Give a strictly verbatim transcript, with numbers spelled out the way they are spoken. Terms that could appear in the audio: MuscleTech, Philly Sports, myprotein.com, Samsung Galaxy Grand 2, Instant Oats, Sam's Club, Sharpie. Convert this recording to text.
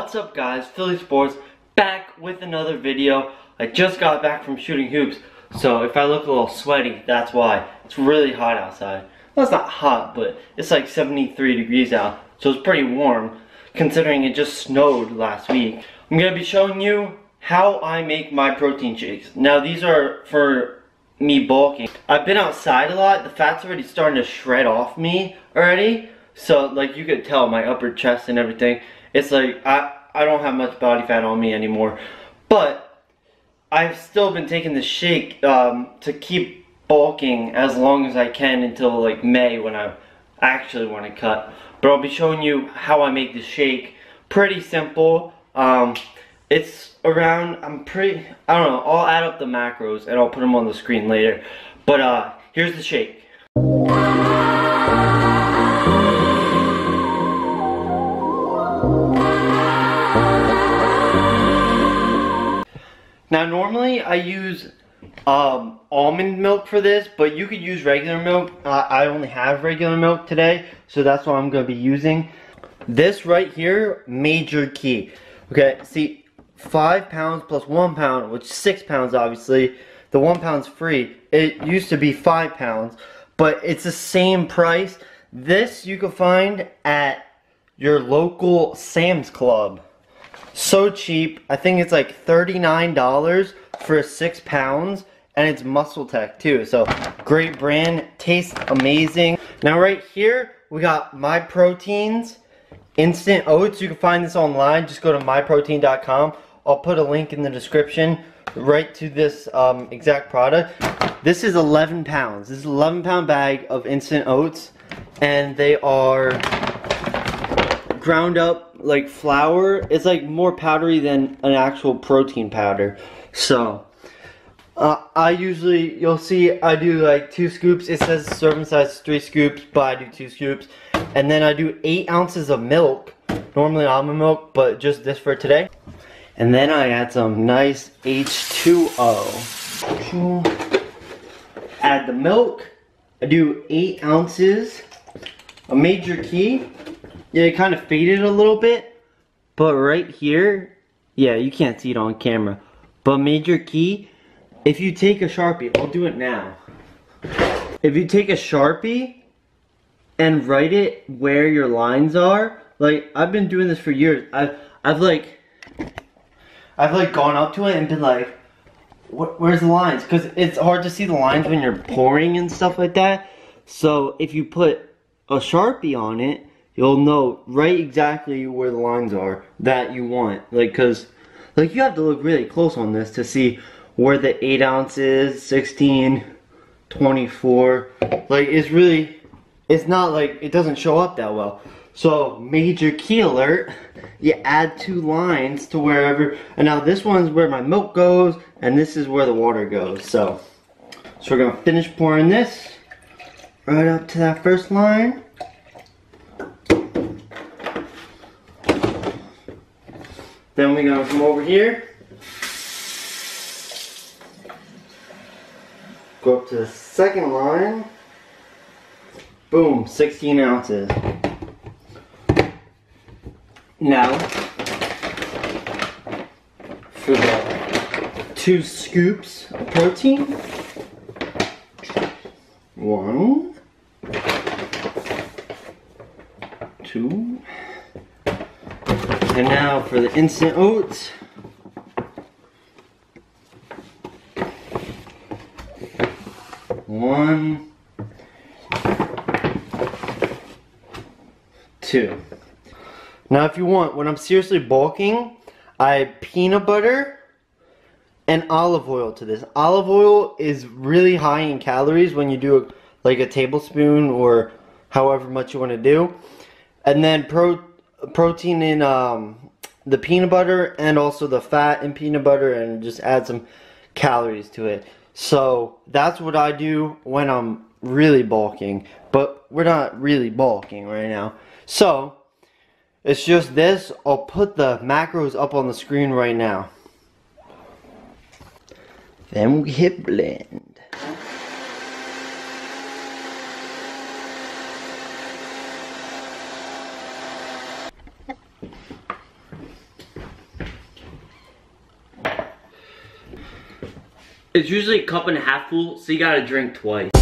What's up guys, Philly Sports back with another video. I just got back from shooting hoops, so if I look a little sweaty, that's why. It's really hot outside. Well, it's not hot, but it's like seventy-three degrees out, so it's pretty warm considering it just snowed last week. I'm going to be showing you how I make my protein shakes. Now these are for me bulking. I've been outside a lot, the fat's already starting to shred off me already, so like you could tell my upper chest and everything. It's like, I, I don't have much body fat on me anymore. But I've still been taking the shake um, to keep bulking as long as I can until like May, when I actually want to cut. But I'll be showing you how I make the shake. Pretty simple. Um, it's around, I'm pretty, I don't know, I'll add up the macros and I'll put them on the screen later. But uh, here's the shake. Now normally I use um, almond milk for this, but you could use regular milk. Uh, I only have regular milk today, so that's what I'm going to be using. This right here, major key. Okay, see, five pounds plus one pound, which is six pounds obviously. The one pound's free. It used to be five pounds, but it's the same price. This you can find at your local Sam's Club. So cheap. I think it's like thirty-nine dollars for six pounds, and it's MuscleTech too. So great brand, tastes amazing. Now right here we got MyPROTEIN's instant oats. You can find this online. Just go to my protein dot com. I'll put a link in the description right to this um, exact product. This is eleven pounds. This is an eleven pound bag of instant oats, and they are ground up like flour. It's like more powdery than an actual protein powder. So uh, I usually, you'll see I do like two scoops. It says serving size three scoops, but I do two scoops. And then I do eight ounces of milk, normally almond milk, but just this for today. And then I add some nice H two O. Add the milk. I do eight ounces. A major key. Yeah, it kind of faded a little bit, but right here, yeah, you can't see it on camera, but major key, if you take a Sharpie, I'll do it now. If you take a Sharpie and write it where your lines are, like, I've been doing this for years, I've, I've like, I've like gone up to it and been like, where's the lines? Because it's hard to see the lines when you're pouring and stuff like that, so if you put a Sharpie on it, you'll know right exactly where the lines are that you want. Like, cause, like, you have to look really close on this to see where the eight ounces, sixteen, twenty-four, like, it's really, it's not like, it doesn't show up that well. So, major key alert, you add two lines to wherever, and now this one's where my milk goes, and this is where the water goes, so. So we're gonna finish pouring this, right up to that first line. Then we're gonna come over here, go up to the second line, boom, sixteen ounces. Now, for the two scoops of protein, one, two. And now for the instant oats, one, two. Now if you want, when I'm seriously bulking, I add peanut butter and olive oil to this. Olive oil is really high in calories when you do like a tablespoon or however much you want to do. And then protein. protein in um, the peanut butter, and also the fat in peanut butter, and just add some calories to it. So that's what I do when I'm really bulking, but we're not really bulking right now, so it's just this. I'll put the macros up on the screen right now. Then we hit blend. It's usually a cup and a half full, so you gotta drink twice.